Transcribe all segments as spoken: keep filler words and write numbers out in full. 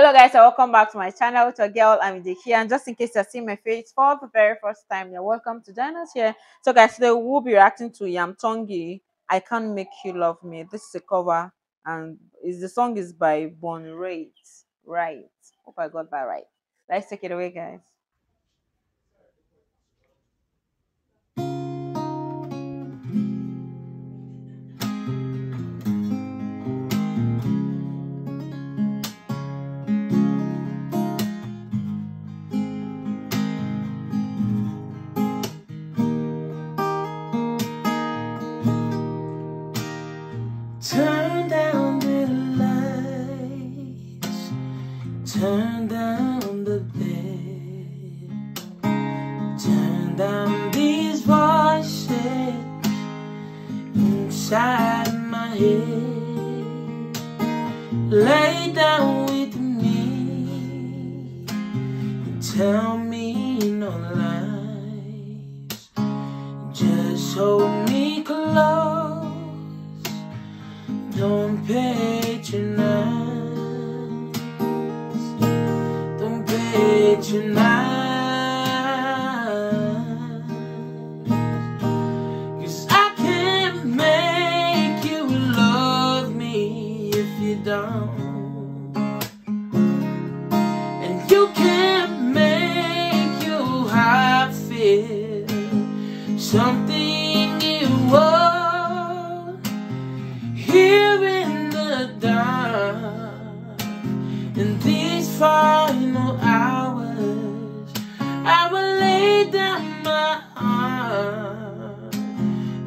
Hello guys, and welcome back to my channel. It's your girl Amide here, and just in case you're seeing my face for the very first time, you're welcome to join us here. So guys, today we'll be reacting to Iam Tongi, I Can't Make You Love Me. This is a cover, and is the song is by Bon Rate, right? Hope I got that right. Let's take it away, guys. Turn down the lights, turn down the bed, turn down these voices inside my head. Lay down with me and tell me no lies, just hold me close. Don't patronize, don't patronize, 'cause I can't make you love me if you don't, and you can't make you hide feel something you want. In these final hours, I will lay down my arm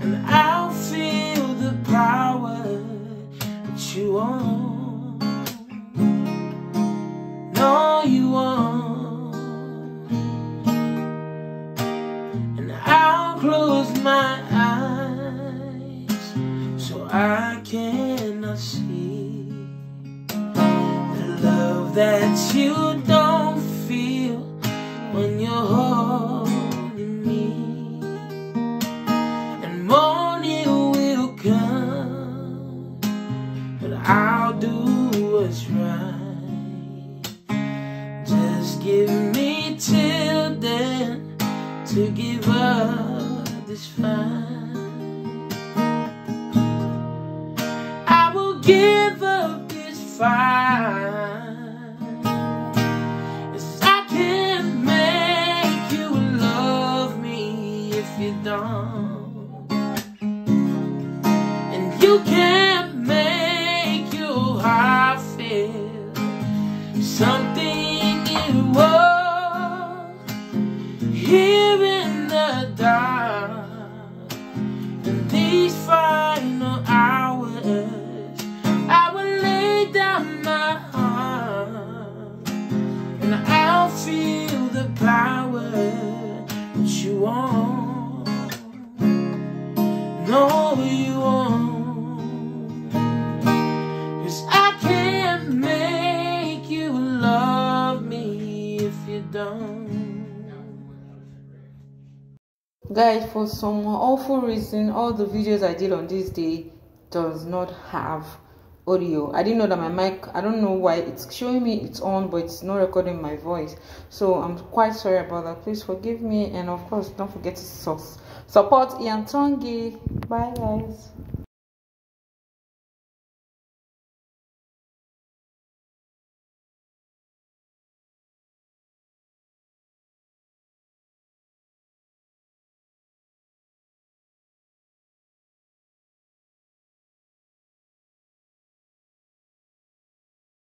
and I'll feel the power that you want. No, you won't. And I'll close my eyes so I cannot see love that you don't feel when you're holding me. And morning will come, but I'll do what's right. Just give me till then to give up this fight. I will give up this fight. And you can't make your heart feel something you want here in the dark. In these final hours, I will lay down my arm and I'll feel the power that you want. No, you won't, 'cause I can't make you love me if you don't. Guys, for some awful reason, all the videos I did on this day does not have audio. I didn't know that my mic, I don't know why it's showing me it's on, but it's not recording my voice. So I'm quite sorry about that. Please forgive me, and of course don't forget to sus support Iam Tongi. Bye guys.